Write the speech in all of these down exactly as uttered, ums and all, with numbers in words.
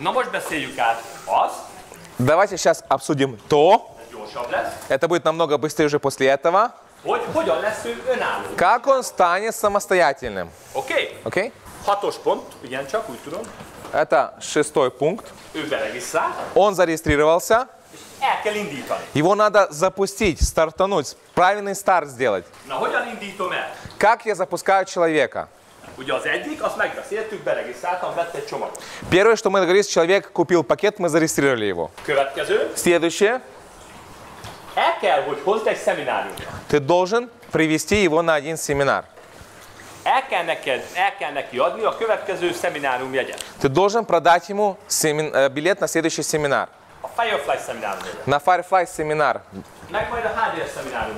Na most beszéljük át azt. Давайте сейчас обсудим то. Это будет намного быстрее уже после этого. Как он станет самостоятельным? Окей. Окей. Hatos pont, ugyancsak, úgy tudom. Это шестой пункт. Он зарегистрировался. Его надо запустить, стартануть, правильный старт сделать. Как я запускаю человека? Первое, что мы договорились, человек купил пакет, мы зарегистрировали его. Следующее. Ты должен привести его на один семинар. Ты должен продать ему билет на следующий семинар. На Firefly семинар.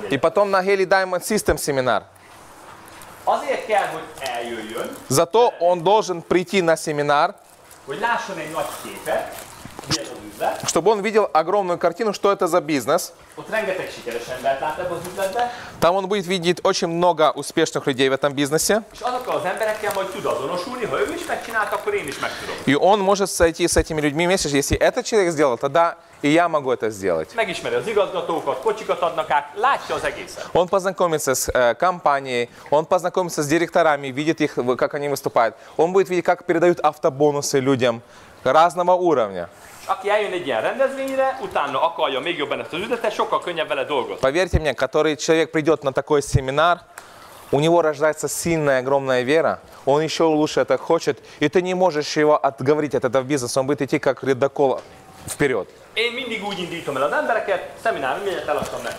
И потом на Healy Diamond System семинар. Зато он должен прийти на семинар, чтобы он видел огромную картину, что это за бизнес. Там он будет видеть очень много успешных людей в этом бизнесе. И он может сойти с этими людьми вместе, если этот человек сделал, тогда и я могу это сделать. Он познакомится с компанией, он познакомится с директорами, видит их, как они выступают. Он будет видеть, как передают автобонусы людям разного уровня. Поверьте мне, который человек придет на такой семинар, у него рождается сильная, огромная вера, он еще лучше это хочет, и ты не можешь его отговорить от этого бизнеса, он будет идти как ледокол вперед.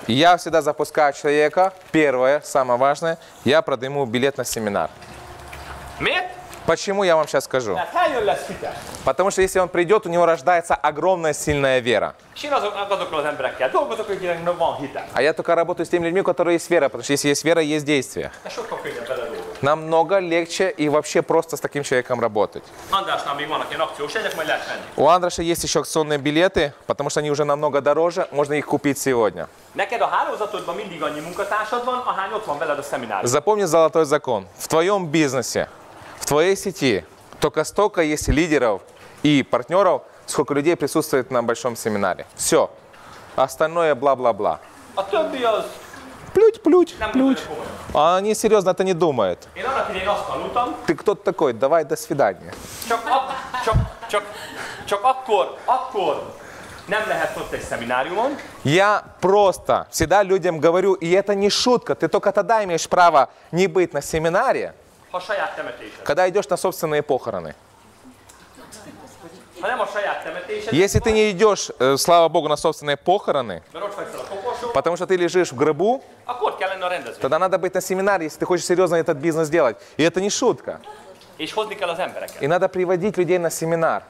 Я всегда запускаю человека, первое, самое важное, я продаю билет на семинар. Почему я вам сейчас скажу? Потому что если он придет, у него рождается огромная сильная вера. А я только работаю с теми людьми, у которых есть вера, потому что если есть вера, есть действие. Намного легче и вообще просто с таким человеком работать. У Андреша есть еще акционные билеты, потому что они уже намного дороже, можно их купить сегодня. Запомни золотой закон. В твоем бизнесе, в твоей сети только столько есть лидеров и партнеров, сколько людей присутствует на большом семинаре. Все. Остальное бла-бла-бла. Плють-плють, плють. А они серьезно это не думают. Ты кто такой? Давай, до свидания. Я просто всегда людям говорю, и это не шутка, ты только тогда имеешь право не быть на семинаре, когда идешь на собственные похороны. Если ты не идешь, слава Богу, на собственные похороны, потому что ты лежишь в гробу, тогда надо быть на семинаре, если ты хочешь серьезно этот бизнес делать. И это не шутка. И надо приводить людей на семинар.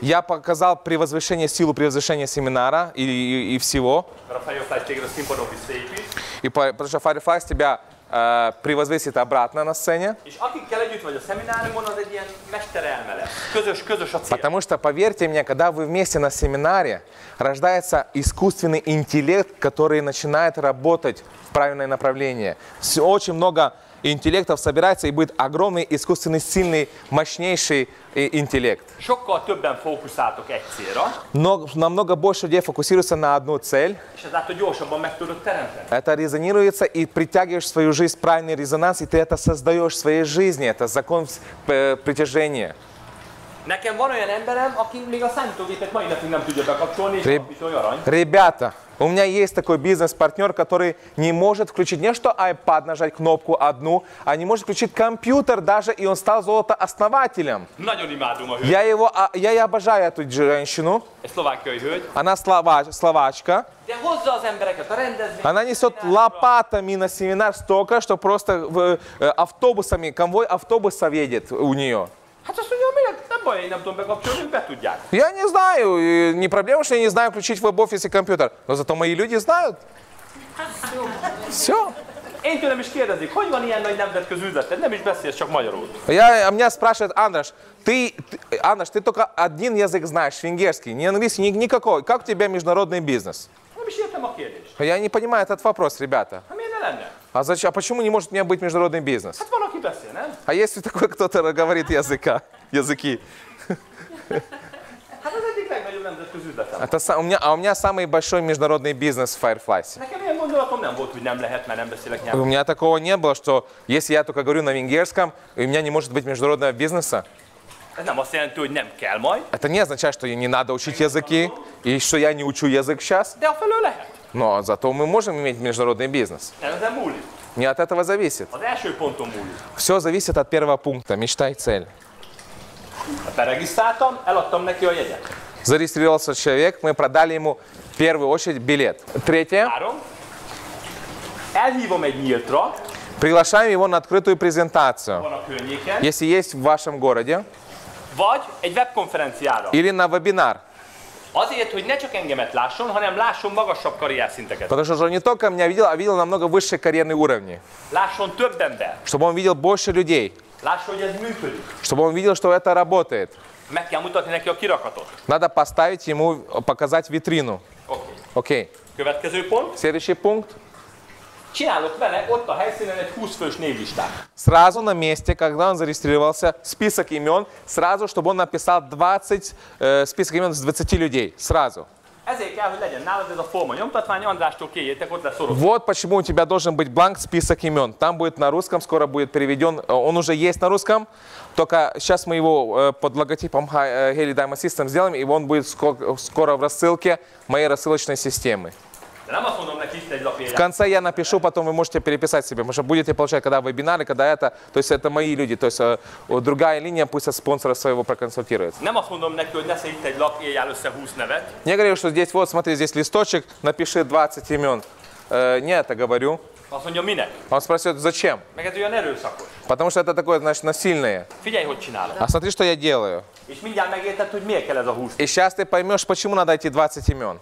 Я показал при возвышении, силу превозвышения семинара и, и, и всего. И по, потому что Firefly с тебя превозвысит обратно на сцене. Потому что, поверьте мне, когда вы вместе на семинаре, рождается искусственный интеллект, который начинает работать в правильное направление. Очень много интеллектов собирается и будет огромный, искусственный, сильный, мощнейший интеллект. Но намного больше людей фокусируется на одну цель. Это резонируется и притягиваешь в свою жизнь правильный резонанс, и ты это создаешь в своей жизни. Это закон притяжения. Ребята, у меня есть такой бизнес-партнер, который не может включить не что iPad, нажать кнопку одну, а не может включить компьютер даже, и он стал золотооснователем. Я его, я и обожаю эту женщину. Она слова, словачка. Она несет лопатами на семинар столько, что просто автобусами, конвой автобусов едет у нее. Я не знаю, не проблема, что я не знаю включить в веб-офисе компьютер, но зато мои люди знают. Все. Я, меня спрашивает Андраш, ты, ты, Андраш, ты только один язык знаешь, венгерский, не английский, ни, никакой. Как у тебя международный бизнес? Я не понимаю этот вопрос, ребята. А, зачем, а почему не может у меня быть международный бизнес? А если такой кто-то говорит языка, языки? Hát az egyik legnagyobb nemzetközi üzletem. Hát a, a, меня, a у меня самый большой международный бизнес в Firefly. Nekem ilyen gondolatom nem volt, hogy nem lehet, mert nem beszélek nyelven. У меня такого не было, что если я только говорю на венгерском, у меня не может быть международного бизнеса. Ez nem azt jelenti, hogy nem kell majd. Это не означает, что не надо учить языки, и что я не учу язык сейчас. De afelől lehet. Но зато мы можем иметь международный бизнес. Ez múlik. Не от этого зависит. Az első ponton múlik. Все зависит от первого пункта. Мечта и цель. Перегистрировался, eladtam neki a jegyet. Зарегистрировался человек, мы продали ему в первую очередь билет. Третье. Elhívom egy nyíltra. Приглашаем его на открытую презентацию. Если есть в вашем городе. Vagy egy webkonferenciára. Или на вебинар. Azért, hogy ne csak engemet lásson, hanem lásson magasabb karrierszinteket. Потому что он не только меня видел, а видел намного высшие карьерные уровни. Lásson több ember. Чтобы он видел больше людей. Lásson, hogy ez működik. Чтобы он видел, что это работает. Meg kell mutatni neki a kirakatot. Надо поставить ему, показать витрину. Окей. Következő pont. Следующий пункт. Csinálok vele ott a helyszínen egy húsz fős névlistát. Сразу на месте, когда он зарегистрировался, список имен, сразу, чтобы он написал двадцать, э, список имен с двадцати людей. Сразу. Ezért kell, hogy legyen nálad ez a forma nyomtatvány, Andrástól kéjétek, ott lesz orosz. Вот почему у тебя должен быть бланк список имен. Там будет на русском, скоро будет переведен, он уже есть на русском, только сейчас мы его под логотипом Healy Diamond System сделаем, и он будет скоро в рассылке моей рассылочной системы. В конце я напишу, потом вы можете переписать себе, потому что будете получать, когда вебинары, когда это, то есть это мои люди, то есть другая линия, пусть от спонсора своего проконсультируется. Я говорю, что здесь, вот, смотри, здесь листочек, напиши двадцать имен. Э, не это говорю. Он спросит, зачем? Потому что это такое, значит, насильное. А смотри, что я делаю. И сейчас ты поймешь, почему надо эти двадцать имен.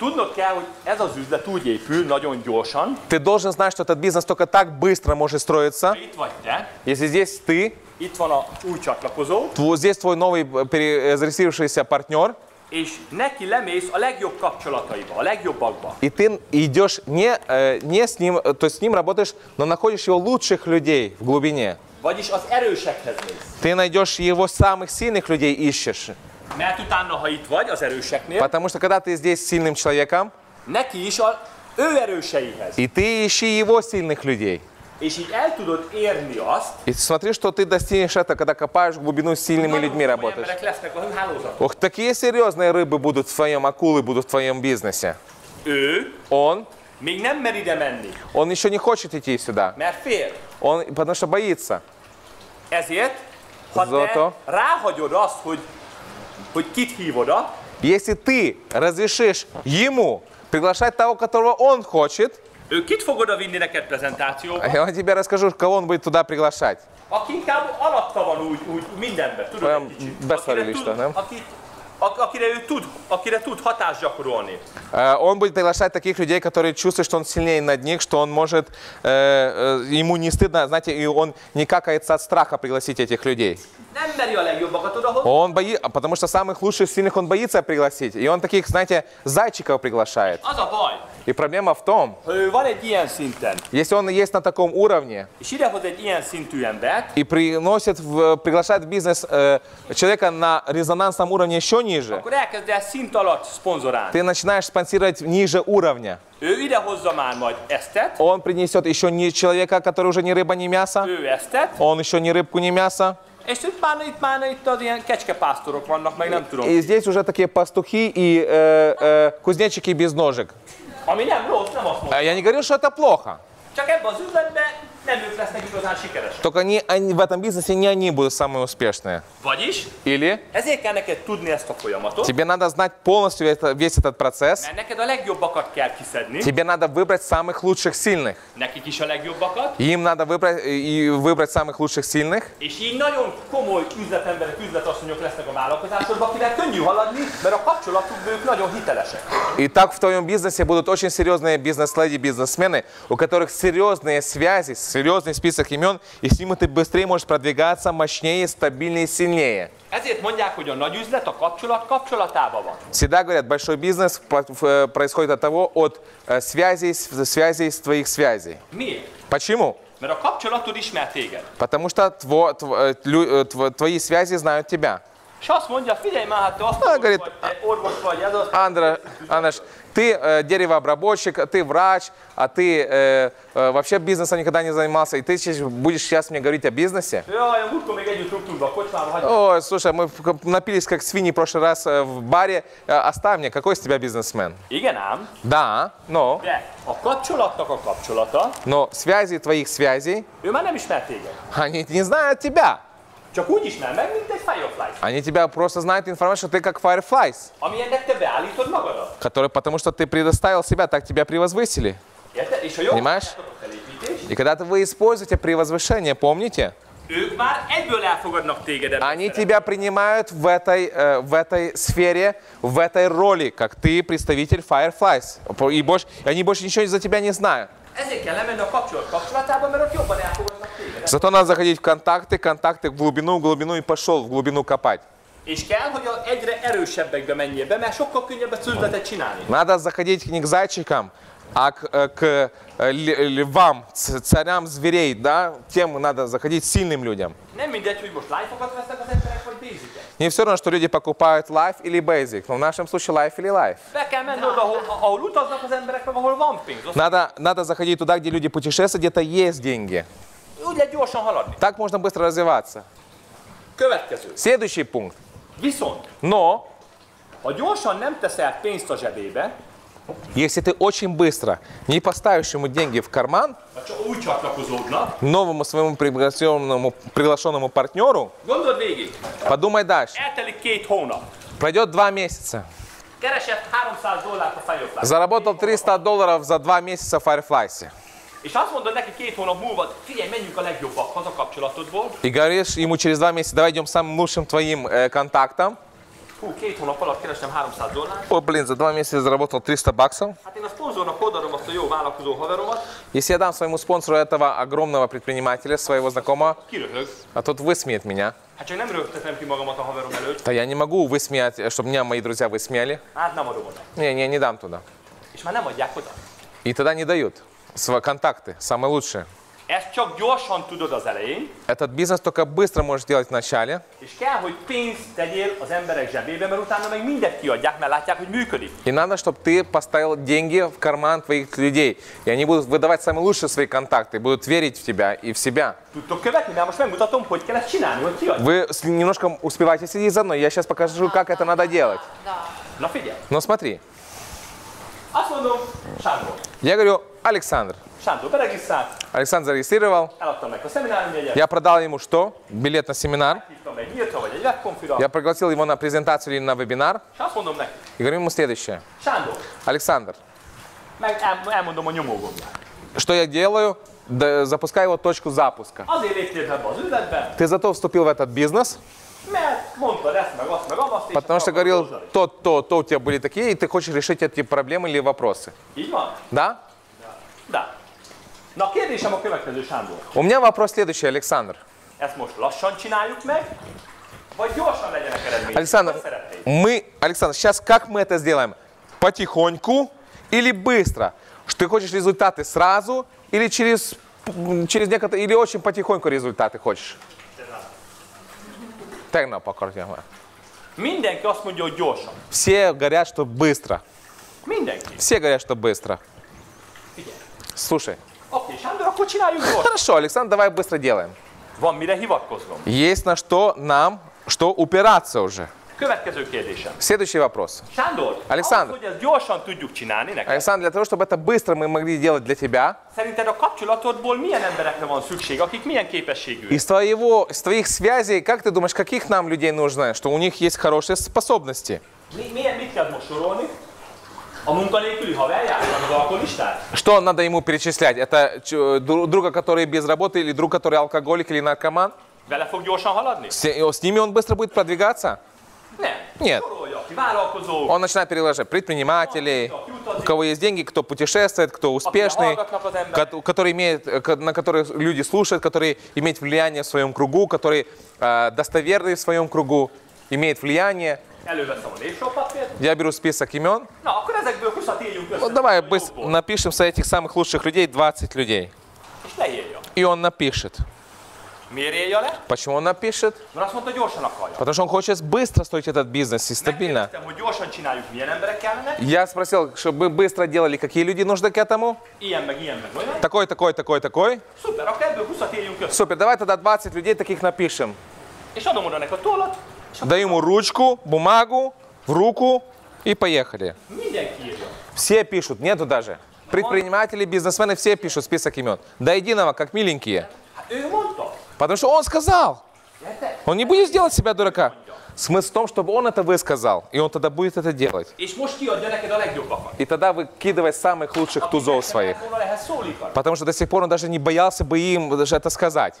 Tudnod kell, hogy ez az üzlet úgy épül, nagyon gyorsan. Ты должен знать, что этот бизнес только так быстро может строиться. Itt vagy te. Если здесь ты. Itt van a új csatlakozó. Здесь твой новый зарегистрировавшийся партнер. És neki lemész a legjobb kapcsolataiba, a legjobbakba. И ты идешь не не с ним, то есть с ним работаешь, но находишь его лучших людей в глубине. Vagyis az erősekhez mész. Ты найдешь его самых сильных людей ищешь. Mert utána, ha itt vagy az erőseknél, потому что когда ты здесь с сильным человеком, neki is a ő erőseihez. И ты ищи его сильных людей. És így el tudod érni azt. И смотри, что ты достигнешь это, когда копаешь в глубину с сильными людьми работаешь. Ох, такие серьезные рыбы будут в твоем, акулы будут в твоем бизнесе. Ő, он, még nem mer ide menni. Он еще не хочет идти сюда. Mert fél. Он, потому что боится. Ezért, ha te ráhagyod azt, hogy если ты разрешишь ему приглашать того, которого он хочет, я тебе расскажу, кого он будет туда приглашать. Он будет приглашать таких людей, которые чувствуют, что он сильнее над них, что он может, ему не стыдно, знаете, и он не какается от страха пригласить этих людей. Он боится, потому что самых лучших, сильных он боится пригласить. И он таких, знаете, зайчиков приглашает. И проблема в том, если он есть на таком уровне и приносит, в, приглашает в бизнес э, человека на резонансном уровне еще ниже, ты начинаешь спонсировать ниже уровня. Он принесет еще не человека, который уже не рыба, не мясо. Он еще не рыбку, не мясо. И здесь уже такие пастухи и э, э, кузнечики без ножек. Я не говорю, что это плохо. Только они, они, в этом бизнесе не они будут самые успешные. Или тебе надо знать полностью это, весь этот процесс. Тебе надо выбрать самых лучших сильных. Им надо выбрать, и выбрать самых лучших сильных. И так в твоем бизнесе будут очень серьезные бизнес-леди, бизнесмены, у которых серьезные связи, серьезный список имен, и с ним ты быстрее можешь продвигаться мощнее, стабильнее, сильнее. Всегда говорят, большой бизнес происходит от того, от связей, связей твоих связей. Почему? Потому что твои связи знают тебя. És azt mondja, figyelj már, hát te azt mondod, hogy te orvos vagy, ez azt Андра, Андрош, ты э, деревообработчик, ты врач, а ты э, э, вообще бизнесом никогда не занимался, и ты будешь сейчас мне говорить о бизнесе? Ой, слушай, мы напились как свиньи в прошлый раз в баре. Оставь мне, какой из тебя бизнесмен? Да, но... Но связи твоих связей... Они не знают тебя. Csak úgy ismer meg, mint egy Firefly. Они тебя просто знают информацию, что ты как Firefly. Amilyennek te beállítod magadat. Который, потому что ты предоставил себя, так тебя превозвысили. Понимаешь? И когда вы используете превозвышение, помните? Они тебя принимают в этой, в этой сфере, в этой роли, как ты представитель Firefly. И больше, они больше ничего за тебя не знают. Зато надо заходить в контакты, контакты в глубину, в глубину и пошел в глубину копать. Надо заходить не к зайчикам, а к, к львам, царям зверей, да? Тем надо заходить сильным людям. Не все равно, что люди покупают Life или Basic, но в нашем случае Life или Life. Надо, надо заходить туда, где люди путешествуют, где-то есть деньги. Так можно быстро развиваться. Следующий пункт. Но, если ты очень быстро не поставишь ему деньги в карман, новому своему приглашенному, приглашенному партнеру, подумай дальше. Пройдет два месяца. Заработал триста долларов за два месяца в Firefly. И говоришь ему через два месяца, давай идем самым лучшим твоим э, контактом. О, блин, за два месяца я заработал триста баксов. Если я дам своему спонсору этого огромного предпринимателя, своего знакомого, а тот высмеет меня. Да я не могу высмеять, чтобы меня мои друзья высмеяли. Не, не, не дам туда. И тогда не дают. Свои контакты, самые лучшие. Этот бизнес только быстро можешь делать в начале. И надо, чтобы ты поставил деньги в карман твоих людей. И они будут выдавать самые лучшие свои контакты, будут верить в тебя и в себя. Вы немножко успеваете следить за мной, я сейчас покажу, как это надо делать. Но смотри. Я говорю, Александр. Александр зарегистрировал. Я продал ему что? Билет на семинар. Я пригласил его на презентацию или на вебинар. И говорю ему следующее. Александр, что я делаю? Запускаю его точку запуска. Ты зато вступил в этот бизнес. Потому что говорил, то, то, то у тебя были такие, и ты хочешь решить эти проблемы или вопросы. Да? Да. У меня вопрос следующий, Александр. Александр, мы, Александр, сейчас как мы это сделаем? Потихоньку или быстро? Ты хочешь результаты сразу или через, через некоторые, или очень потихоньку результаты хочешь? Tegnap akartam már. Mindenki azt mondja, hogy gyorsan. Все говорят, что быстро. Mindenki. Все говорят, что быстро. Figyelj. Слушай. Oké, Sándor, akkor csináljuk gyorsan. Хорошо, Александр, давай быстро делаем. Van mire hivatkoznom. Есть на что нам, что упираться уже. Következő kérdésem. Следующий вопрос. Sándor, Александр, ahhoz, hogy ezt gyorsan tudjuk csinálni neked. Александр, для того, чтобы это быстро мы могли делать для тебя. Szerinted a kapcsolatodból milyen emberekre van szükség, akik milyen képességűek? Из твоего, из твоих связей, как ты думаешь, каких нам людей нужно, что у них есть хорошие способности? Mit kell most sorolni? A munkanélküli haverját, az alkoholistát? Что надо ему перечислять? Это друга, который без работы, или друг, который алкоголик или наркоман? Vele fog gyorsan haladni? С ними он быстро будет продвигаться? Нет. Он начинает переложить предпринимателей, у кого есть деньги, кто путешествует, кто успешный, который имеет, на которых люди слушают, которые имеют влияние в своем кругу, которые э, достоверны в своем кругу, имеют влияние. Я беру список имен. Вот давай напишем с этих самых лучших людей двадцать людей. И он напишет. Мере. Почему она пишет? Потому что он хочет быстро строить этот бизнес и стабильно. Я спросил, чтобы быстро делали, какие люди нужны к этому. Такой, такой, такой, такой. Супер, давай тогда двадцать людей таких напишем. Дай ему ручку, бумагу, в руку и поехали. Все пишут, нету даже. Предприниматели, бизнесмены, все пишут список имен. До единого, как миленькие. Потому что он сказал. Он не будет делать себя дурака. Смысл в том, чтобы он это высказал. И он тогда будет это делать. И тогда выкидывай самых лучших тузов своих. Потому что до сих пор он даже не боялся бы им даже это сказать.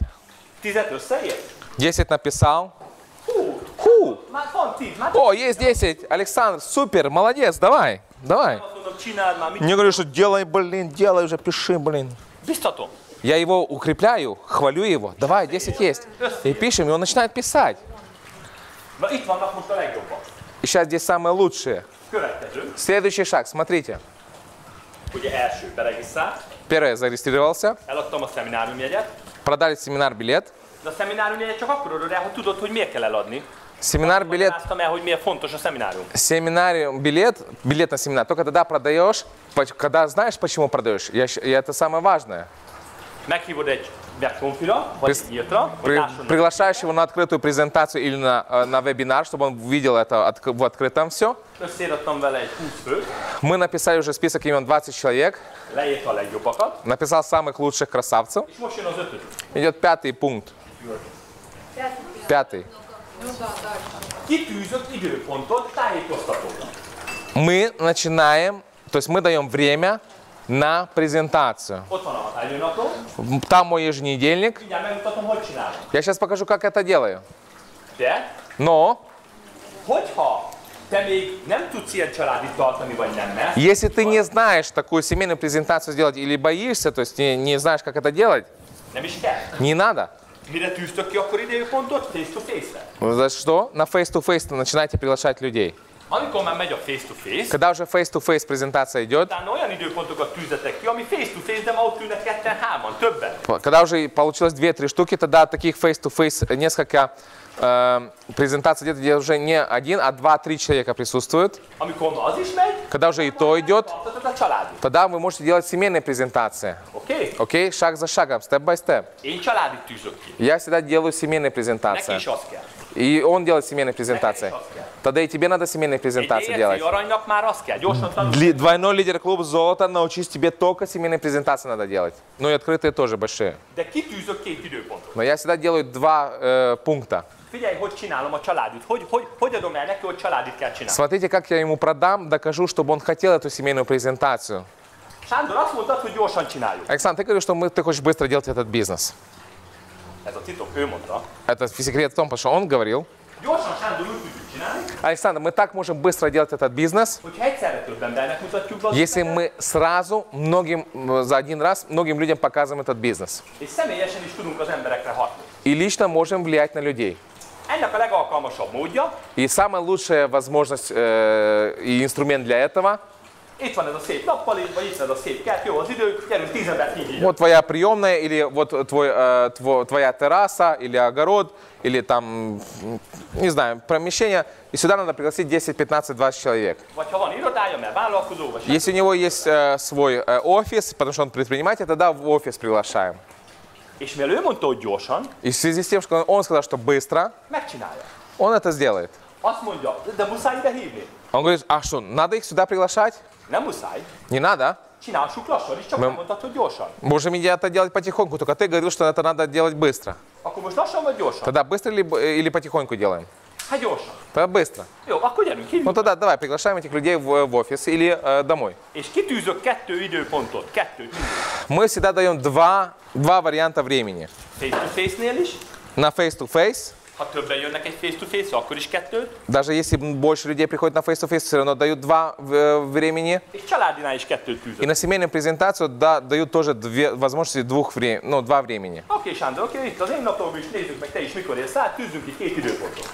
десять написал. Ху. О, есть десять. Александр, супер, молодец, давай. Давай. Не говорю, что делай, блин, делай уже, пиши, блин. Я его укрепляю, хвалю его. Давай, десять есть. И пишем, и он начинает писать. И сейчас здесь самое лучшее. Следующий шаг, смотрите. Первый зарегистрировался. Продали семинар билет. Семинар билет. Семинар билет, билет на семинар. Только тогда продаешь, когда знаешь, почему продаешь. Я, я, это самое важное. Приглашаешь его на открытую презентацию или на, на вебинар, чтобы он видел это от, в открытом все. Мы написали уже список имен двадцать человек. Написал самых лучших красавцев. Идет пятый пункт. Пятый. Мы начинаем, то есть мы даем время на презентацию. Там мой еженедельник. Я сейчас покажу, как это делаю. Но если ты не знаешь такую семейную презентацию сделать или боишься, то есть не, не знаешь, как это делать, не надо. За что? На face-to-face начинайте приглашать людей. Когда уже face-to-face презентация идет, когда уже получилось две-три штуки, тогда таких face-to-face несколько э, презентаций, где уже не один, а два-три человека присутствуют. Когда уже и то идет, тогда вы можете делать семейные презентации. Окей? Шаг за шагом, степ-бай-степ. Я всегда делаю семейные презентации. И он делает семейные презентации. Тогда и тебе надо семейные презентации делать. Двойной лидер клуба «Золото», научись, тебе только семейные презентации надо делать. Ну и открытые тоже большие. Но я всегда делаю два э, пункта. Смотрите, как я ему продам, докажу, чтобы он хотел эту семейную презентацию. Александр, ты говоришь, что мы, ты хочешь быстро делать этот бизнес. Это секрет в том, что он говорил. Александр, мы так можем быстро делать этот бизнес, если мы сразу многим, за один раз многим людям показываем этот бизнес. И лично можем влиять на людей. И самая лучшая возможность э, и инструмент для этого. Вот твоя приемная, или вот твой, э, тво, твоя терраса, или огород, или там, не знаю, помещение. И сюда надо пригласить десять, пятнадцать, двадцать человек. Если у него есть э, свой э, офис, потому что он предприниматель, тогда в офис приглашаем. И в связи с тем, что он сказал, что быстро, он это сделает. Он говорит, а что, надо их сюда приглашать? Не надо. Мы можем это делать потихоньку, только ты говорил, что это надо делать быстро. Тогда быстро ли, или потихоньку делаем? Тогда быстро. Ну тогда давай приглашаем этих людей в, в офис или э, домой. Мы всегда даем два, два варианта времени. На face-to-face. Даже если больше людей приходит на face-to-face, все равно дают два времени. И на семейную презентацию да, дают тоже две возможности двух вре, ну, два времени.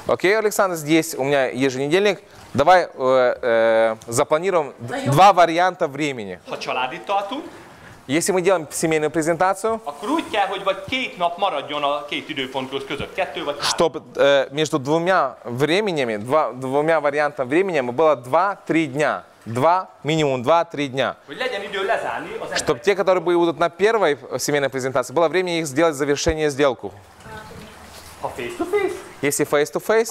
Окей, Александр, здесь у меня еженедельник. Давай э, э, запланируем два варианта времени. Если мы делаем семейную презентацию, akkor úgy kell, hogy vagy két nap maradjon a két időpont között, kettő vagy három. Чтобы э, между двумя временами, два, двумя вариантами времени было два-три дня. Два, минимум два-три дня. Чтобы те, которые будут на первой семейной презентации, было время их сделать завершение сделку. Если face-to-face,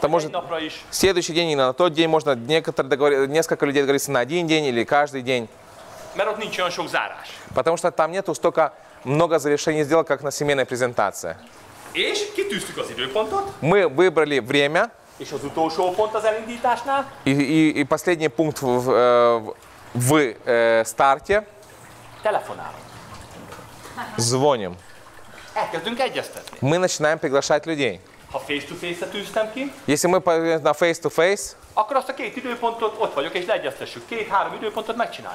то может следующий день и на тот день можно несколько людей договориться на один день или каждый день. Потому что там нету столько много завершений сделок, как на семейной презентации. Мы выбрали время. И, и, и последний пункт в, в, в э, старте. Звоним. Мы начинаем приглашать людей. Если мы на face-to-face,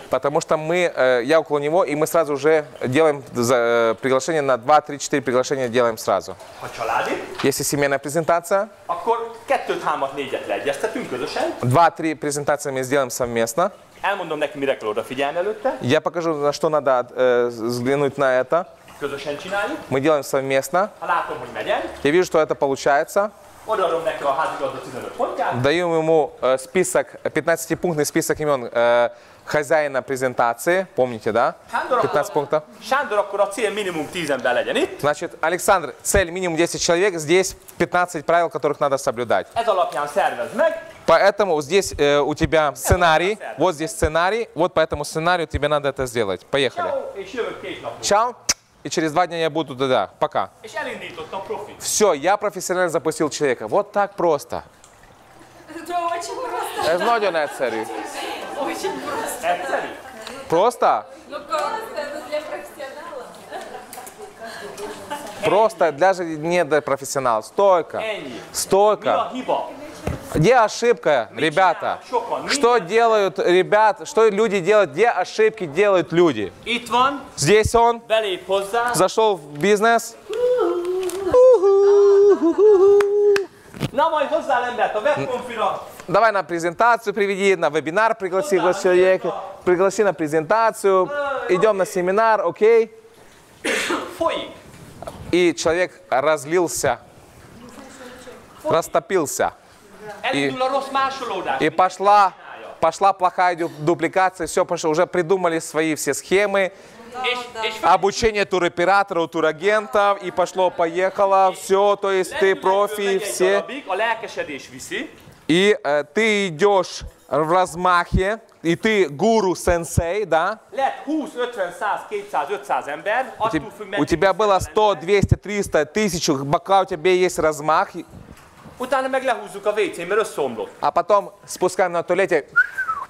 потому что мы, я около него, и мы сразу же делаем приглашение на два-три-четыре приглашения делаем сразу. Если семейная презентация, два-три презентации мы сделаем совместно. Я покажу, на что надо взглянуть на это. Мы делаем совместно. Я вижу, что это получается. Даем ему список, пятнадцатипунктный список имен э, хозяина презентации. Помните, да? пятнадцать пунктов. Значит, Александр, цель минимум десять человек. Здесь пятнадцать правил, которых надо соблюдать. Поэтому здесь э, у тебя сценарий. Вот здесь сценарий. Вот по этому сценарию тебе надо это сделать. Поехали. Чао. И через два дня я буду, да-да, пока. Все, я профессионально запустил человека. Вот так просто. Это очень просто. Это очень просто. Просто? Ну, просто это для профессионала. Просто, даже не для профессионала. Столько. Столько. Где ошибка, ребята? Что делают ребята? Что люди делают? Где ошибки делают люди? Здесь он зашел в бизнес. Давай на презентацию приведи, на вебинар пригласи человека, пригласи на презентацию, идем на семинар, окей? И человек разлился, растопился. И, и пошла, пошла плохая дупликация, все пошло, уже придумали свои все схемы, да, да. Обучение туроператора, турагентов, и пошло-поехало, все, то есть ты профи, все. И э, ты идешь в размахе, и ты гуру-сенсей, да? У тебя, у тебя было сто, двести, триста, тысячу, пока у тебя есть размах. А потом спускаем на туалете,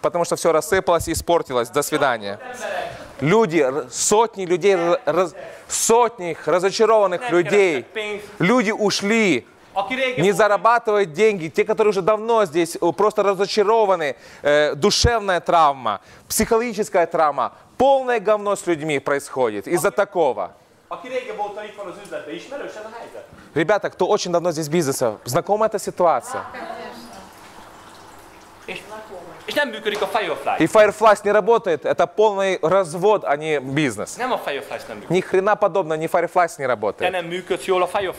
потому что все рассыпалось и испортилось. До свидания. Люди, сотни людей, раз, сотни разочарованных людей, люди ушли, не зарабатывают деньги. Те, которые уже давно здесь, просто разочарованы. Э, душевная травма, психологическая травма. Полное говно с людьми происходит из-за такого. Ребята, кто очень давно здесь в бизнесе, знакома эта ситуация? И Firefly не работает, это полный развод, а не бизнес. Ни хрена подобного, ни Firefly не работает.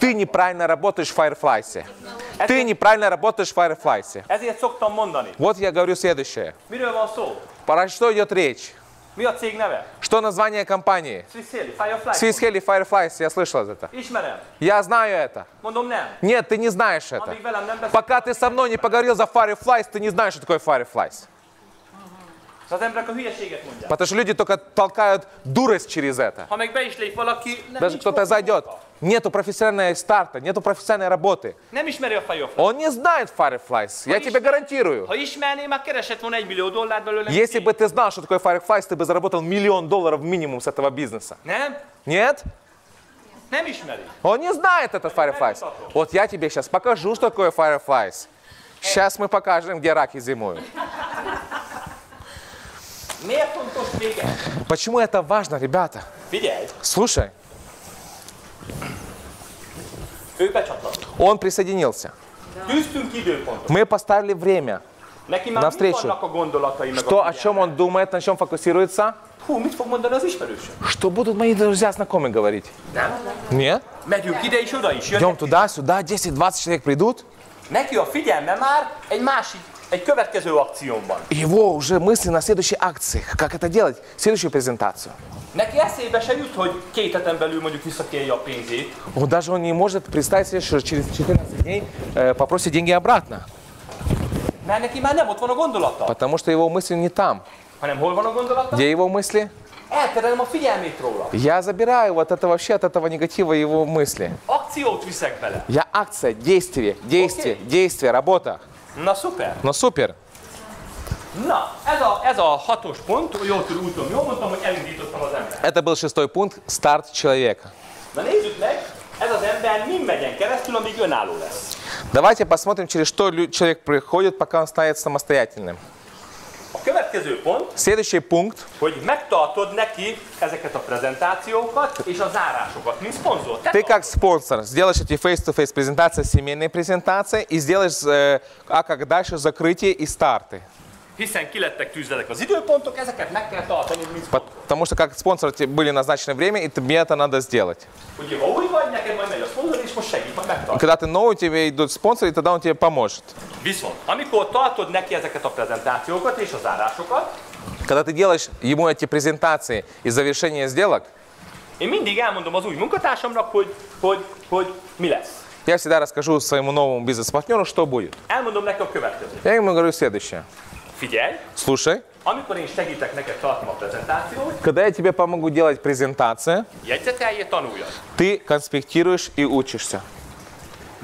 Ты неправильно работаешь в Firefly. Ты неправильно работаешь в Firefly. Вот я говорю следующее. Про что идет речь? Что название компании? Swisshalley Firefly, я слышал это. Я знаю это. Нет, ты не знаешь это. Пока ты со мной не поговорил за Firefly, ты не знаешь, что такое Firefly. Потому что люди только толкают дурость через это. Даже кто-то зайдет. Нету профессионального старта, нету профессиональной работы. Он не знает Firefly, я тебе гарантирую. Если бы ты знал, что такое Firefly, ты бы заработал миллион долларов минимум с этого бизнеса. Нет? Он не знает этот Firefly. Вот я тебе сейчас покажу, что такое Firefly. Сейчас мы покажем, где раки зимуют. Почему это важно, ребята? Слушай. Он присоединился. Да. Мы поставили время. Neki már vannak a gondolatai meg. Что, о чем он думает, на чем фокусируется? Hú, mit fog mondani az ismerősöm? Что будут мои друзья знакомые говорить? Nem? Нет? Megyünk ide is, oda is. Идем туда, сюда, десять-двадцать человек придут. Neki a figyelme már egy másik, egy következő akciómban. Его уже мысли на следующей акции. Как это делать? Следующую презентацию. Neki eszébe se jut, hogy két heten belül mondjuk visszakérje a pénzét. Он даже он не может представить себе, что через четырнадцать дней попросит деньги обратно. Mert neki már nem ott van a gondolata. Потому что его мысли не там. Hanem hol van a gondolata? Где его мысли? Elterelem a figyelmét róla. Я забираю вот это вообще от этого негатива его мысли. Akciót viszek bele. Я акция, действие, действие, okay. действие, работа. Na szuper. Na szuper. Na, ez a, ez a hatos pont, jól tudom, jól mondtam, hogy elindítottam az embert. Это был шестой пункт, старт человека. Na nézzük meg, ez az ember mind megyen keresztül, amíg önálló lesz. Давайте посмотрим, через что человек проходит, пока он становится самостоятельным. A következő pont, следующий пункт, hogy megtartod neki ezeket a prezentációkat és a zárásokat, mint szponzor. Ты как спонсор сделаешь эти face-to-face презентации, семейные презентации и сделаешь, э, а как дальше закрытие и старты. Hiszen kilettek tűzletek az időpontok, ezeket meg kell tartani, mint szponzor. Потому что как спонсор тебе были назначены время, и тебе это надо сделать. Ugye, ha új vagy, neked majd megy a szponzor, és most segít, majd megtartani. Когда ты новый, тебе идут спонсоры, и тогда он тебе поможет. Viszont, amikor tartod neki ezeket a prezentációkat és a zárásokat, когда ты делаешь ему эти презентации и завершение сделок, én mindig elmondom az új munkatársamnak, hogy, hogy, hogy mi lesz. Я всегда расскажу своему новому бизнес-партнеру, что будет. Elmondom neki a következőt. Я ему говорю следующее. Figyelj, слушай, amikor én segítek neked tartani a prezentációt, когда я тебе помогу делать презентации, jegyzetelj, tanulj. Ты конспектируешь и учишься.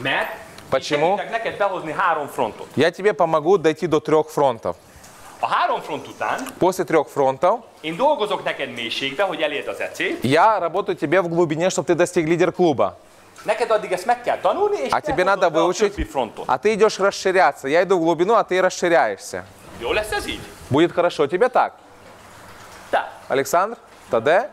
Mert Почему? Я тебе помогу дойти до трех фронтов. После трех фронтов я работаю тебе в глубине, чтобы ты достиг лидер клуба. А тебе надо выучить, а ты идешь расширяться. Я иду в глубину, а ты расширяешься. Будет хорошо тебе так. Александр, тогда...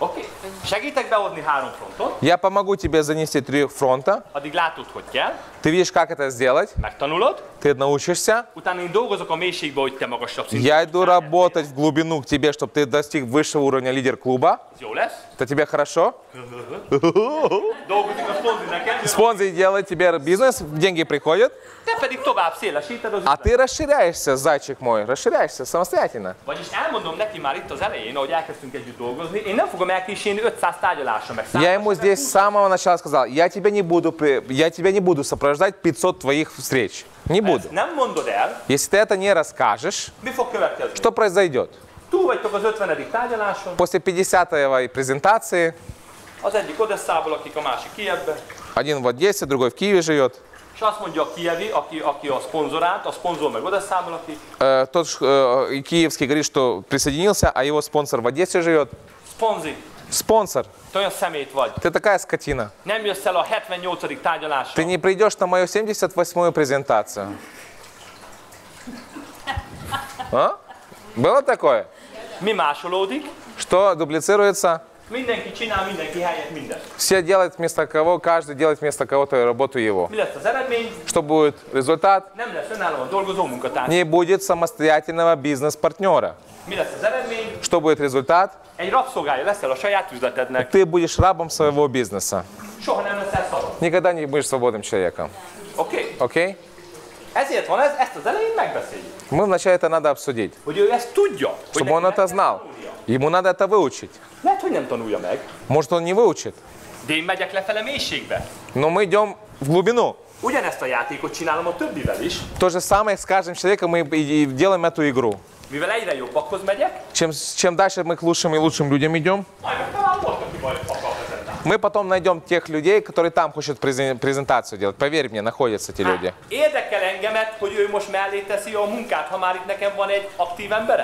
Oké. Segítek beadni három frontot. Я помогу тебе занести три фронта. Addig látod, hogy kell. Ты видишь, как это сделать. Megtanulod. Ты научишься. Utána én dolgozok a mélységbe, hogy te magasabb szinten. Я иду работать в глубину к тебе, чтобы ты достиг высшего уровня лидер клуба. Jó lesz. Это тебе хорошо? Dolgozik a szponzornak. Спонсор делает тебе бизнес, деньги приходят. Te pedig tovább szélesíted az. А ты расширяешься, зайчик мой, расширяешься самостоятельно. Vagyis elmondom neki már itt az elején, ahogy elkezdtünk együtt dolgozni, én nem fogom Я ему здесь с самого начала сказал, я тебя не буду, я тебя не буду сопровождать пятьсот твоих встреч. Не буду. Если ты это не расскажешь, что произойдет? После пятидесятой презентации один в Одессе, другой в Киеве живет. Тот киевский говорит, что присоединился, а его спонсор в Одессе живет. Спонзи. Спонсор. Ты такая скотина. Ты не придешь на мою семьдесят восьмую презентацию. А? Было такое? Что дублицируется? Все делают вместо кого, каждый делает вместо кого-то работу его. Что будет результат? Не будет самостоятельного бизнес-партнера. Что будет результат? Ты будешь рабом своего бизнеса. Никогда не будешь свободным человеком. Окей? Okay? Мы вначале это надо обсудить. Чтобы он это знал. Ему надо это выучить. Может, он не выучит. Но мы идем в глубину. То же самое с каждым человеком мы и делаем эту игру. Чем, чем дальше мы к лучшим и лучшим людям идем, мы потом найдем тех людей, которые там хотят презентацию делать. Поверь мне, находятся эти люди.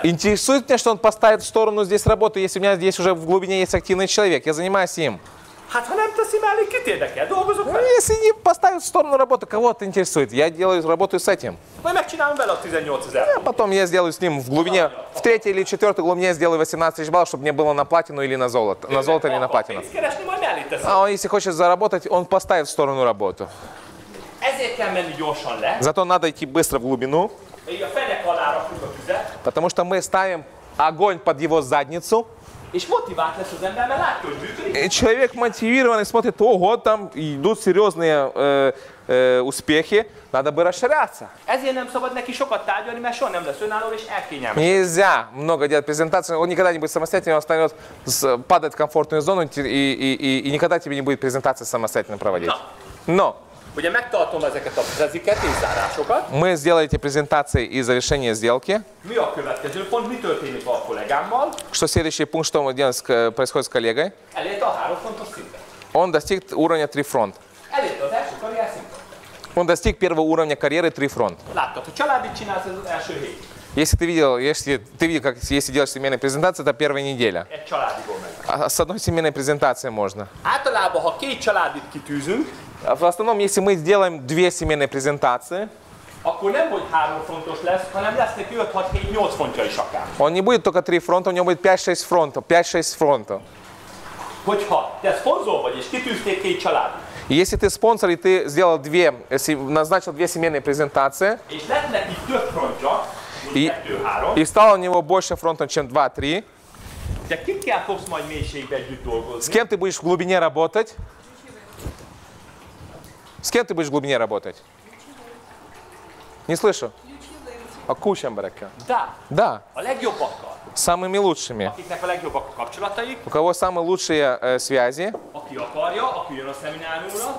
Интересует меня, что он поставит в сторону здесь работу, если у меня здесь уже в глубине есть активный человек. Я занимаюсь им. Если не поставят в сторону работу, кого это интересует? Я делаю работу с этим. А потом я сделаю с ним в глубине, в третьей или четвертой глубине я сделаю восемнадцать тысяч баллов, чтобы мне было на платину или на золото. На золото или на платину. А он, если хочет заработать, он поставит в сторону работу. Зато надо идти быстро в глубину. Потому что мы ставим огонь под его задницу. И человек мотивированный смотрит, ого, там идут серьезные э, э, успехи, надо бы расширяться. Нельзя много делать презентации, он никогда не будет самостоятельным, он станет падать в комфортную зону и, и, и, и никогда тебе не будет презентации самостоятельно проводить. Но мы сделали эти презентации и завершение сделки. Что следующий пункт, что мы делаем, происходит с коллегой? Он достиг уровня три фронт. Он достиг первого уровня карьеры три фронт. Если ты видел, если ты видел, как если делаешь семейные презентации, это первая неделя. А с одной семейной презентацией можно. В основном, если мы сделаем две семейные презентации, он не будет только три фронта, у него будет пять-шесть фронтов, пять-шесть фронтов. Если ты спонсор и ты сделал две, назначил две семейные презентации, и, и стало у него больше фронтов, чем два-три, с кем ты будешь в глубине работать? С кем ты будешь в глубине работать? Не слышу. А кучем брака. Да. Да. Самыми лучшими. У кого самые лучшие э, связи?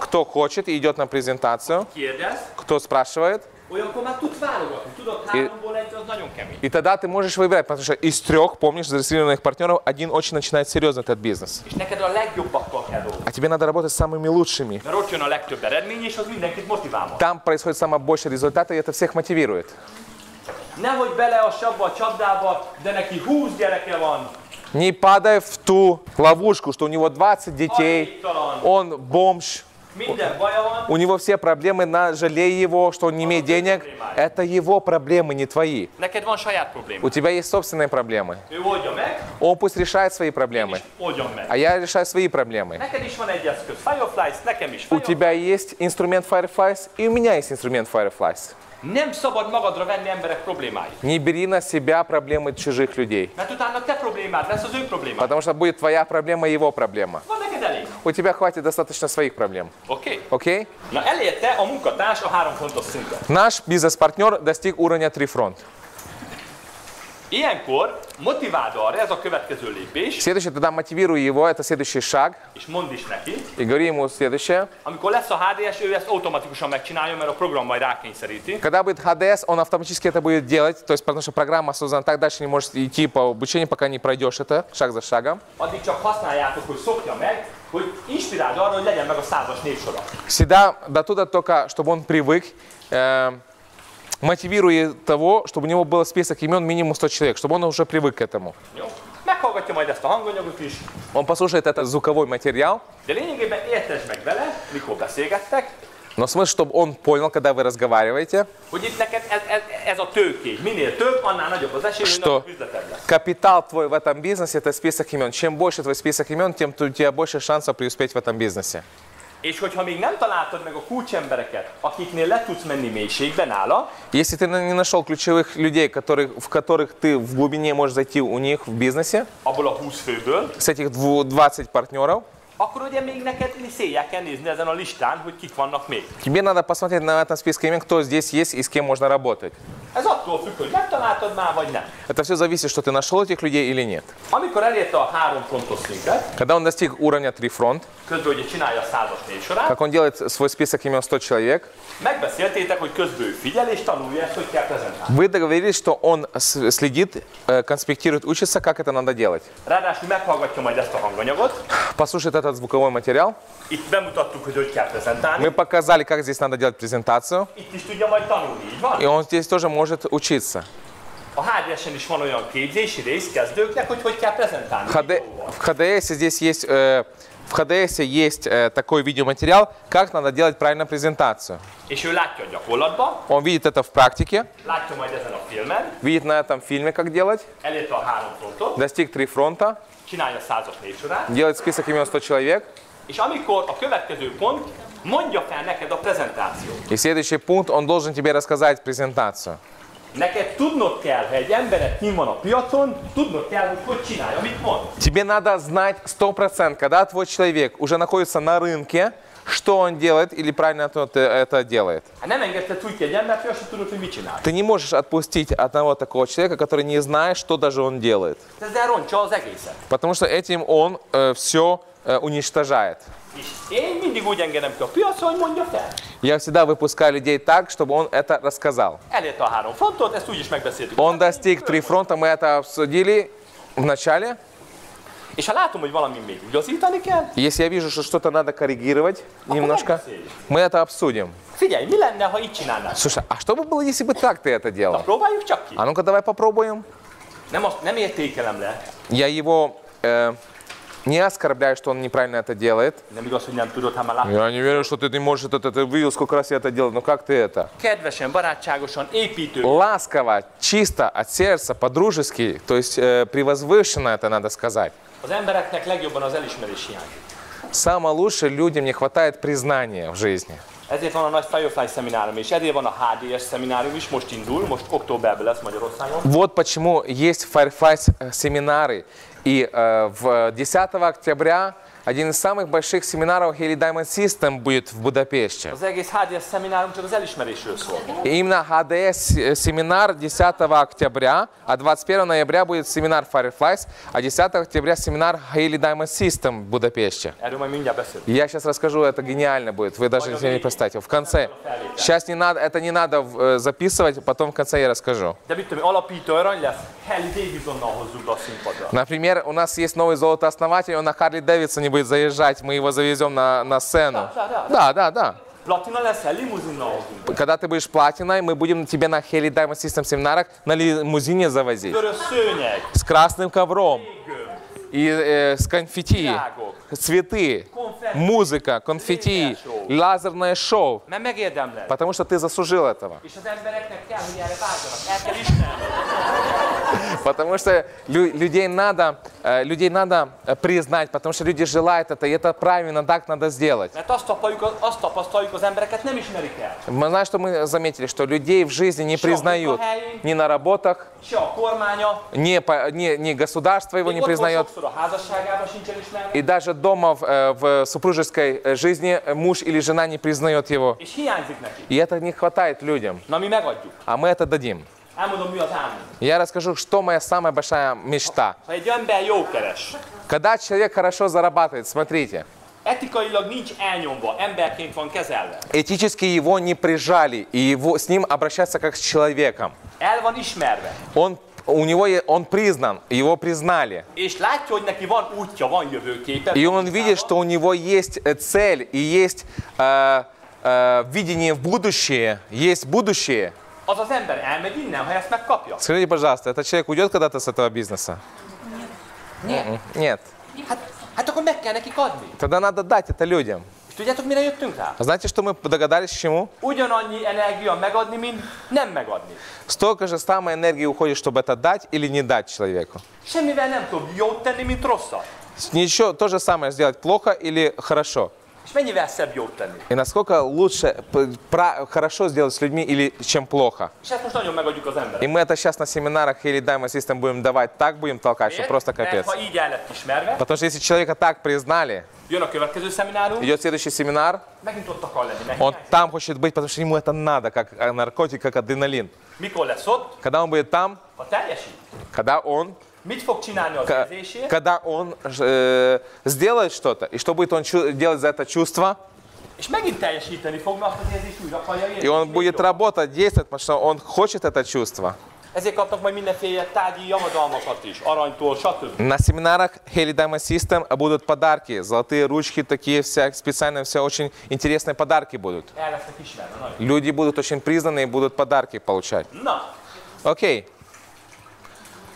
Кто хочет и идет на презентацию? Кто спрашивает? И, и тогда ты можешь выбирать, потому что из трех, помнишь, зарегистрированных партнеров один очень начинает серьезно этот бизнес. А тебе надо работать с самыми лучшими. Там происходит самое большее результат, и это всех мотивирует. Не падай в ту ловушку, что у него двадцать детей, он бомж. У него все проблемы, на жалей его, что он не имеет денег. Это его проблемы, не твои. У тебя есть собственные проблемы. Он пусть решает свои проблемы, а я решаю свои проблемы. У тебя есть инструмент Fireflies, и у меня есть инструмент Fireflies. Не бери на себя проблемы чужих людей. Потому что будет твоя проблема и его проблема. У тебя хватит достаточно своих проблем. Окей. Окей? Наш бизнес-партнер достиг уровня три фронт. Следующий, тогда мотивируй его, это следующий шаг. И говори ему следующее. Когда будет эйч ди эс, он автоматически это будет делать, то есть потому что программа создана так, дальше не может идти по обучению, пока не пройдешь это шаг за шагом. Всегда до туда только, чтобы он привык. Э Мотивируя того, чтобы у него был список имен минимум сто человек, чтобы он уже привык к этому. Он послушает этот звуковой материал. Но смысл, чтобы он понял, когда вы разговариваете, что капитал твой в этом бизнесе – это список имен. Чем больше твой список имен, тем у тебя больше шансов преуспеть в этом бизнесе. Если ты не нашел ключевых людей, которых, в которых ты в глубине можешь зайти у них в бизнесе, с этих двадцати партнеров, тебе надо посмотреть на этом списке имен, кто здесь есть и с кем можно работать. Это все зависит, что ты нашел этих людей или нет. Когда он достиг уровня три фронт, как он делает свой список имен сто человек, вы договорились, что он следит, конспектирует, учится, как это надо делать. Послушает этот звуковой материал. Мы показали, как здесь надо делать презентацию. И он здесь тоже может учиться. В эйч ди эс здесь есть, э, в эйч ди эс есть э, такой видеоматериал, как надо делать правильно презентацию. Он видит это в практике. Видит на этом фильме, как делать. Достиг три фронта. Делает список имен сто человек. И следующий пункт, он должен тебе рассказать презентацию. Neked tudnod kell, ha egy embered kim van a piacon, tudnod kell, hogy hogy csinálja, amit mond. Тебе надо знать сто процентов, когда твой человек уже находится на рынке, что он делает или правильно это делает. Ты не можешь отпустить одного такого человека, который не знает, что даже он делает. Потому что этим он э, все э, уничтожает. Я всегда выпускаю людей так, чтобы он это рассказал. Он достиг три фронта, мы это обсудили в начале. És ha látom, hogy valami még igazítani kell, если я вижу, что что-то надо корректировать немножко, мы это обсудим. Figyelj, mi lenne, ha így csinálnád? Слушай, а что бы было, если бы так ты это делал? А ну-ка, давай попробуем. Nem, nem értékelem le. Я его э, не оскорбляю, что он неправильно это делает. Nem igaz, hogy nem tudod, ha már látod. Я не верю, что ты не можешь это, ты видел, сколько раз я это делал, но как ты это? Kedvesen, barátságosan, építő. Ласково, чисто, от сердца, по-дружески, то есть э, превозвышенно это надо сказать. Az embereknek legjobban az elismerés hiányzik. Самое лучшее людям не хватает признания в жизни. Ezért van a nagy Firefly szeminárium is, ezért van a há dé es szeminárium is, most indul, most októberben lesz Magyarországon. Вот почему есть Firefly семинары. И э, десятого октября один из самых больших семинаров Healy Diamond System будет в Будапеште. Az egész há dé es szeminárium csak az elismerésről szól. И именно há dé es семинар десятого октября, а двадцать первого ноября будет семинар Fireflies, а десятого октября семинар Healy Diamond System в Будапеште. Я сейчас расскажу, это гениально будет, вы даже не представите. В конце, сейчас не надо, это не надо записывать, потом в конце я расскажу. Например, у нас есть новый золотооснователь, он на Харли Дэвидсоне будет заезжать, мы его завезем на, на сцену. Да, да, да. да, да. Когда ты будешь платиной, мы будем тебе на Healy Diamond System семинарах на лимузине завозить. С красным ковром, и, э, с конфетти, цветы, музыка, конфетти, лазерное шоу. Потому что ты заслужил этого. Потому что людей надо, людей надо признать, потому что люди желают это, и это правильно, так надо сделать. Мы знаем, что мы заметили, что людей в жизни не признают. Ни на работах, ни, ни, ни государство его не признает. И даже дома в, в супружеской жизни муж или жена не признает его. И это не хватает людям. А мы это дадим. Я расскажу, что моя самая большая мечта. Когда человек хорошо зарабатывает, смотрите. Этически его не прижали, и его, с ним обращаться как с человеком. Он, у него, он признан, его признали. И он видит, что у него есть цель, и есть э, э, видение в будущее, есть будущее. Скажите, пожалуйста, этот человек уйдет когда-то с этого бизнеса? Нет. Нет. Тогда надо дать это людям. Знаете, что мы догадались, к чему? Столько же самой энергии уходит, чтобы это дать или не дать человеку. Ничего, то же самое сделать плохо или хорошо. И насколько лучше хорошо сделать с людьми, или чем плохо. И мы это сейчас на семинарах Healy Diamond System будем давать, так будем толкать, что просто капец. Потому что если человека так признали, идет следующий семинар, он там хочет быть, потому что ему это надо, как наркотик, как адреналин. Когда он будет там, когда он... Когда он э, сделает что-то, и что будет он делать за это чувство, и он будет работать, действовать, потому что он хочет это чувство. На семинарах Healy Diamond System будут подарки, золотые ручки, такие вся, специально все очень интересные подарки будут. Люди будут очень признаны и будут подарки получать. Окей.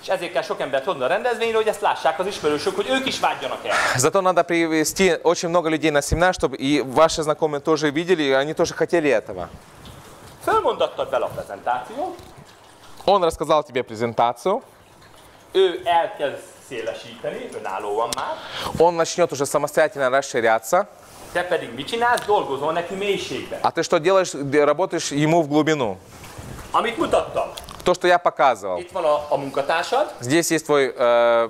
Зато надо привести очень много людей на семинар, чтобы и ваши знакомые тоже видели, и они тоже хотели этого. Он рассказал тебе презентацию. Он начнет уже самостоятельно расширяться. А ты что делаешь? Работаешь ему в глубину. то, что я показывал. Здесь есть твой э,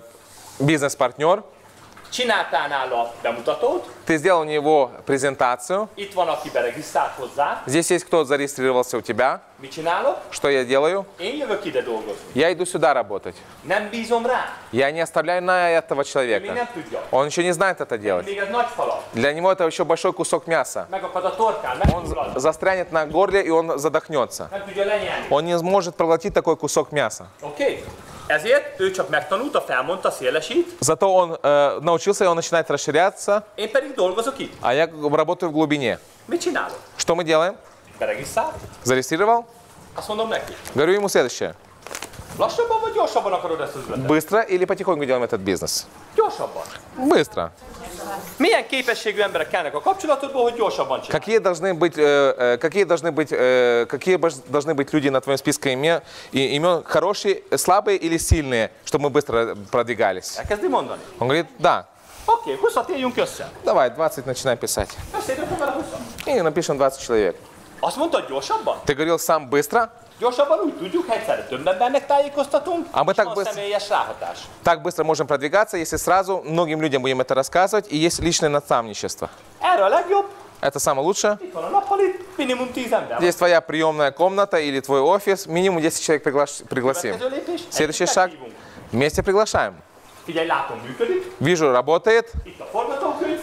бизнес-партнер. Ты сделал у него презентацию. Здесь есть кто зарегистрировался у тебя. Что я делаю? Я иду сюда работать. Я не оставляю на этого человека. Он еще не знает это делать. Для него это еще большой кусок мяса. Он застрянет на горле и он задохнется. Он не сможет проглотить такой кусок мяса. Ezért ő csak megtanulta, felmondta, szélesít. Zato on uh, naučился, и он начинает расширяться. Én pedig dolgozok itt. А я работаю в глубине. Mit csinálok? Что мы делаем? Beregisztrált. Зарегистрировал. Azt mondom neki. Говорю ему следующее. Lassabban vagy gyorsabban akarod ezt az üzletet? Быстро или потихоньку делаем этот бизнес? Gyorsabban. Быстро. Milyen képességű emberek kellnek a kapcsolatodból, hogy gyorsabban csinálják? Какие должны быть, э, какие должны быть, э, какие должны быть люди на твоем списке имен, имен хорошие, слабые или сильные, чтобы мы быстро продвигались? Elkezdi mondani? Он говорит, да. Oké, huszat éljünk össze. Давай, двадцать начинаем писать. Összeírtunk már huszat. И напишем двадцать человек. Azt mondtad gyorsabban? Ты говорил сам быстро? Gyorsabban úgy tudjuk, egyszerre több embernek tájékoztatunk, és van személyes ráhatás. Так быстро можем продвигаться, если сразу многим людям будем это рассказывать, и есть личное наставничество. Erre a legjobb. Это самое лучшее. Itt van a nappali, minimum tíz ember. Здесь твоя приемная комната или твой офис, минимум десять человек пригласим. Следующий шаг. Вместе приглашаем. Вижу, работает.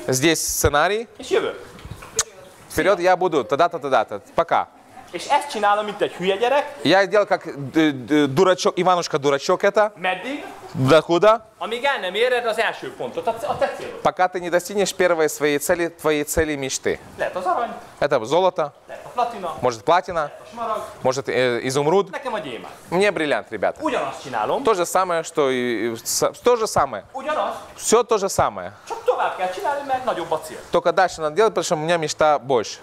Здесь сценарий. Вперед я буду. Тогда-то, тогда-то. Пока. Я делал как дурачок, Иванушка-дурачок это. До куда? Пока ты не достигнешь первой своей цели, твоей цели мечты. Это золото, может платина, может изумруд. Мне бриллиант, ребята. То же самое, что и... То же самое. Все то же самое. Только дальше надо делать, потому что у меня мечта больше.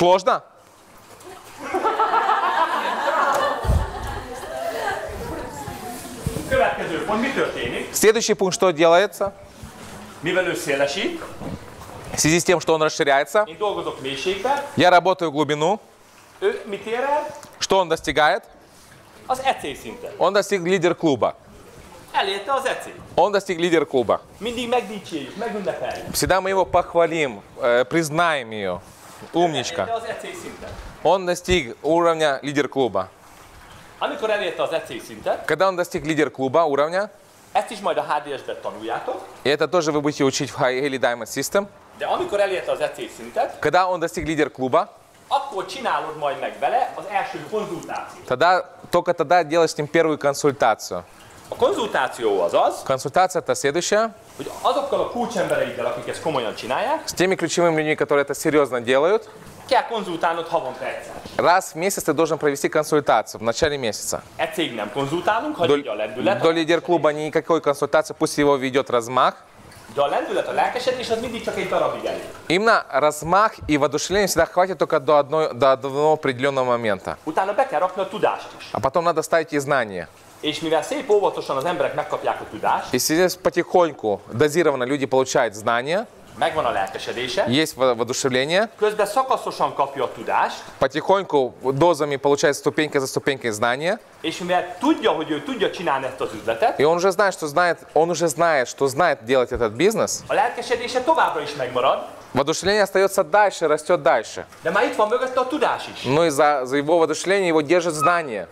Сложно? Следующий пункт, что делается? В связи с тем, что он расширяется, я работаю в глубину. Что он достигает? Он достиг лидер клуба. Он достиг лидер клуба. Всегда мы его похвалим, признаем ее. Умничка. Он достиг уровня лидер клуба. Когда он достиг лидер клуба уровня, и это тоже вы будете учить в Healy Diamond System, когда он достиг лидер клуба, тогда, только тогда делаешь с ним первую консультацию. Консультация это следующая. С теми ключевыми людьми, которые это серьезно делают, раз в месяц ты должен провести консультацию в начале месяца. До, до лидер клуба никакой консультации, пусть его ведет размах. Именно размах и воодушевление всегда хватит только до, одной, до одного определенного момента. А потом надо ставить и знания. И сейчас потихоньку, дозированно люди получают знания, есть воодушевление, потихоньку дозами получают ступенька за ступенькой знания, и он уже знает, что знает, он уже знает, что знает делать этот бизнес. Воодушевление остается дальше, растет дальше. Но из-за за его воодушевление его держит знание.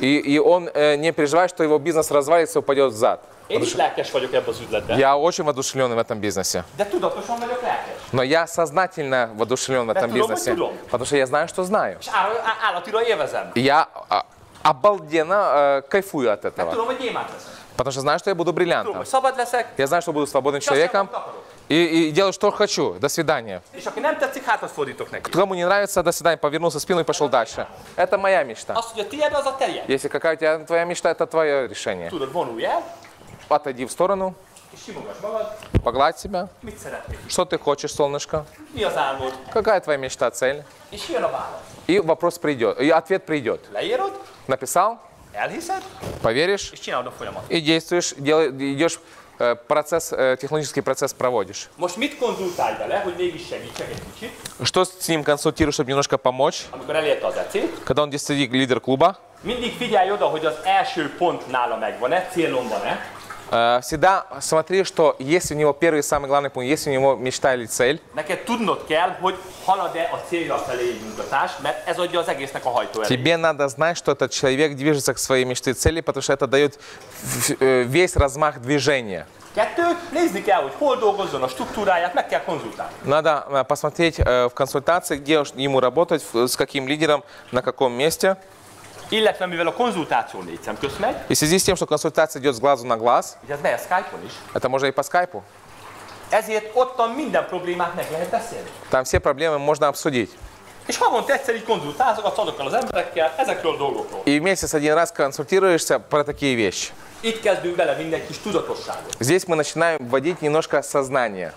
И, и он э, не переживает, что его бизнес развалится и упадет взад. Воодуш... Я очень воодушевлен в этом бизнесе. Но я сознательно воодушевлен в этом бизнесе, потому что я знаю, что знаю. И я а, обалденно э, кайфую от этого. Потому что знаю, что я буду бриллиантом. Я знаю, что буду свободным человеком. И, и делаю, что хочу. До свидания. Кому не нравится, до свидания. Повернулся спину и пошел дальше. Это моя мечта. Если какая у тебя твоя мечта, это твое решение. Отойди в сторону. Погладь себя. Что ты хочешь, солнышко? Какая твоя мечта, цель? И вопрос придет. И ответ придет. Написал? Поверишь и действуешь, дел, идешь процесс, технологический процесс проводишь. Что с ним консультируешь, чтобы немножко помочь? Когда он действительно лидер клуба. Всегда смотри, что есть у него первый самый главный пункт, есть у него мечта или цель. Тебе надо знать, что этот человек движется к своей мечте и цели, потому что это дает весь размах движения. Надо посмотреть в консультации, где ему работать, с каким лидером, на каком месте. И в связи с тем, что консультация идет с глазу на глаз, это можно и по скайпу. Там все проблемы можно обсудить. И в месяц один раз консультируешься про такие вещи. Здесь мы начинаем вводить немножко сознание.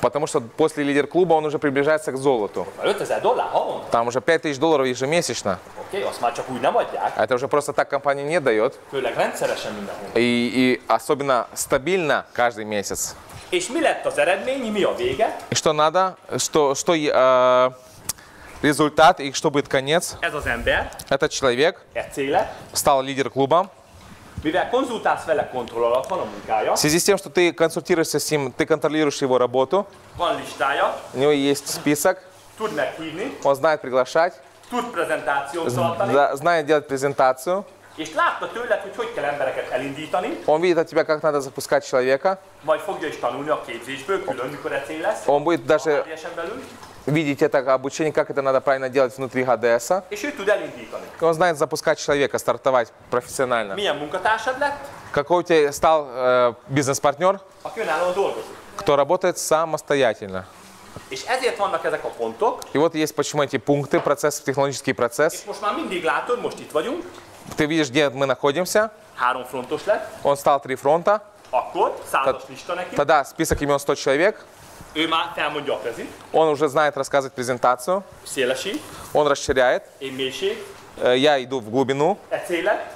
Потому что после лидер клуба он уже приближается к золоту. Там уже пять тысяч долларов ежемесячно. Это уже просто так компания не дает. И, и особенно стабильно каждый месяц. И что надо, что, что э, результат и что будет конец. Этот человек стал лидер клуба. В связи с тем, что ты консультируешься с ним, ты контролируешь его работу. У него есть список. Он знает приглашать. Знает делать презентацию. Он видит от тебя, как надо запускать человека. Он будет даже видеть это обучение, как это надо правильно делать внутри ха дэ эса. Он знает запускать человека, стартовать профессионально. Какой у тебя стал э, бизнес-партнер, кто работает самостоятельно. И вот есть почему эти пункты, процесс, технологический процесс. Ты видишь, где мы находимся. Он стал три фронта. Тогда список имен сто человек. Он уже знает рассказывать презентацию. Он расширяет. Я иду в глубину.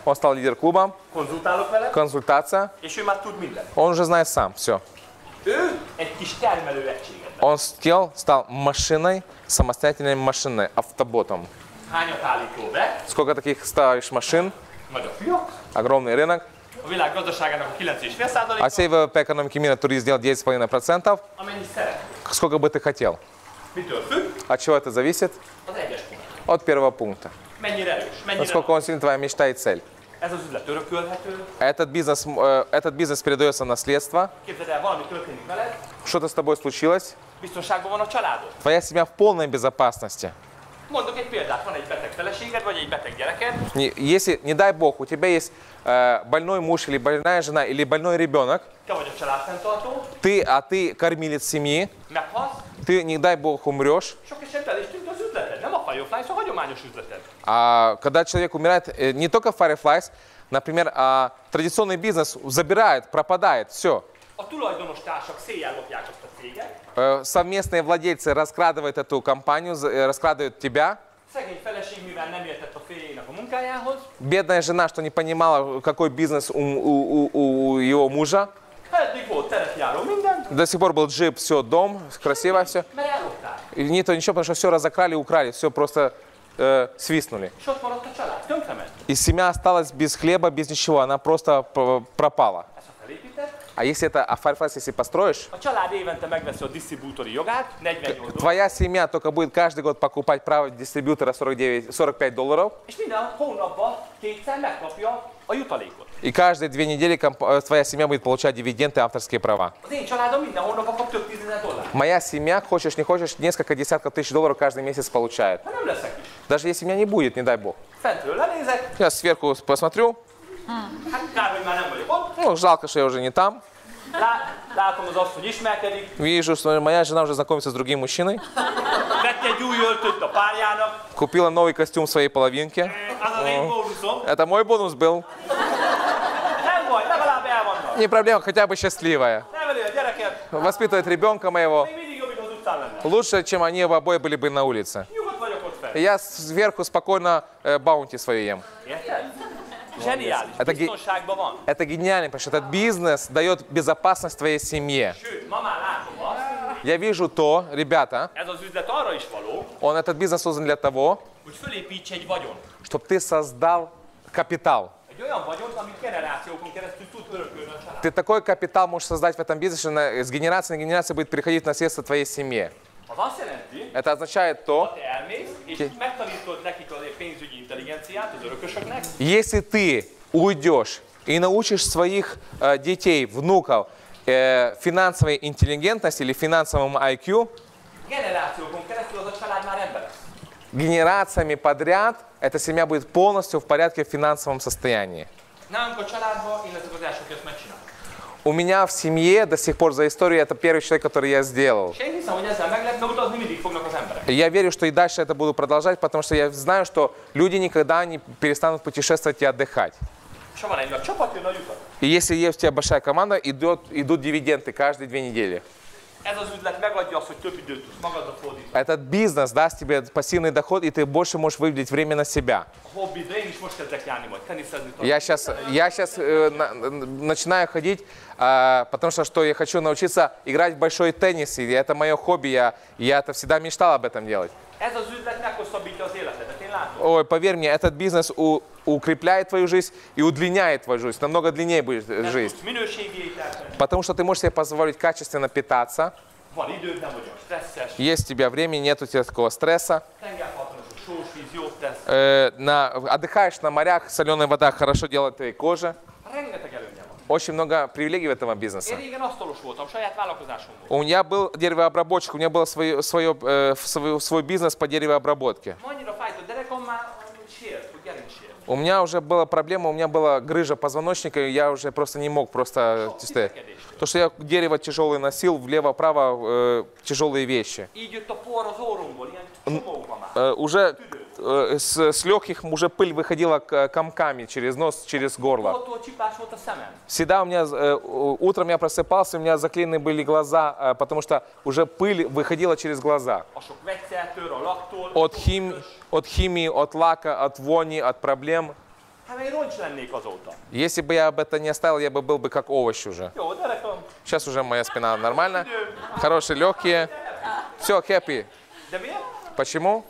Он стал лидер клуба. Консультация. Он уже знает сам. Все. Он стал, стал машиной, самостоятельной машиной, автоботом. Сколько таких ставишь машин? Огромный рынок. А сей вэ вэ пэ экономики мира турист сделал девять с половиной процентов. Сколько бы ты хотел? От чего это зависит? От первого пункта. Насколько он сильный, твоя мечта и цель. Этот бизнес, э, этот бизнес передается в наследство. Что-то с тобой случилось. Твоя семья в полной безопасности. Если, не дай бог, у тебя есть э, больной муж или больная жена или больной ребенок, ты, а ты кормилец семьи, ты, не дай бог, умрешь. А когда человек умирает, не только Fireflies, например, а традиционный бизнес забирает, пропадает, все. Совместные владельцы раскрадывают эту компанию, раскрадывают тебя. Бедная жена, что не понимала, какой бизнес у, у, у, у его мужа. До сих пор был джип, все, дом, красиво все. И не то ничего, потому что все разокрали, украли, все просто э, свистнули. И семья осталась без хлеба, без ничего, она просто пропала. А если это а Fireflies, если построишь, твоя семья только будет каждый год покупать право дистрибьютора сорок пять долларов. И каждые две недели твоя семья будет получать дивиденды, авторские права. Моя семья, хочешь не хочешь, несколько десятков тысяч долларов каждый месяц получает. Даже если меня не будет, не дай бог. Я сверху посмотрю. Ну, жалко, что я уже не там. Вижу, что моя жена уже знакомится с другим мужчиной. Купила новый костюм своей половинке. Это мой бонус был. Не проблема, хотя бы счастливая. Воспитывает ребенка моего. Лучше, чем они обои были бы на улице. Я сверху спокойно э, баунти свою ем. Geniality. Это, ги... это гениально, потому что этот бизнес дает безопасность твоей семье. Я вижу то, ребята, он этот бизнес создан для того, чтобы ты создал капитал. Ты такой капитал можешь создать в этом бизнесе, что с генерации на генерацию будет переходить наследство твоей семьи. Это означает то, если ты уйдешь и научишь своих э, детей, внуков э, финансовой интеллигентности или финансовому ай кью, генерациями подряд эта семья будет полностью в порядке в финансовом состоянии. У меня в семье до сих пор за историю это первый человек, который я сделал. Я верю, что и дальше это буду продолжать, потому что я знаю, что люди никогда не перестанут путешествовать и отдыхать. И если есть у тебя большая команда, идут, идут дивиденды каждые две недели. Этот бизнес даст тебе пассивный доход, и ты больше можешь выделить время на себя. Я сейчас, я сейчас э, на, начинаю ходить, э, потому что, что я хочу научиться играть в большой теннис, и это мое хобби, я, я это всегда мечтал об этом делать. Ой, поверь мне, этот бизнес у, укрепляет твою жизнь и удлиняет твою жизнь. Намного длиннее будет жизнь. Потому что ты можешь себе позволить качественно питаться. Есть у тебя время, нет у тебя такого стресса. Э, на, отдыхаешь на морях, соленая вода хорошо делает твоей коже. Очень много привилегий в этом бизнесе. У меня был деревообработчик, у меня был свой, свой, э, свой, свой бизнес по деревообработке. У меня уже была проблема, у меня была грыжа позвоночника, и я уже просто не мог просто... То, что я дерево тяжелое носил, влево-право э, тяжелые вещи. Э, уже э, с, с легких уже пыль выходила комками через нос, через горло. Всегда у меня, э, утром я просыпался, у меня заклеены были глаза, э, потому что уже пыль выходила через глаза. От хим, от химии, от лака, от вони, от проблем. Если бы я об этом не оставил, я бы был бы как овощ уже. Сейчас уже моя спина нормально, хорошие легкие, все, хэппи. Почему?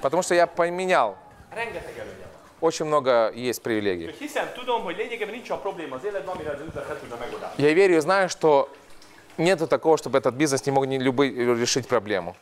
Потому что я поменял. Очень много есть привилегий. Я верю и знаю, что нету такого, чтобы этот бизнес не мог не любить решить проблему.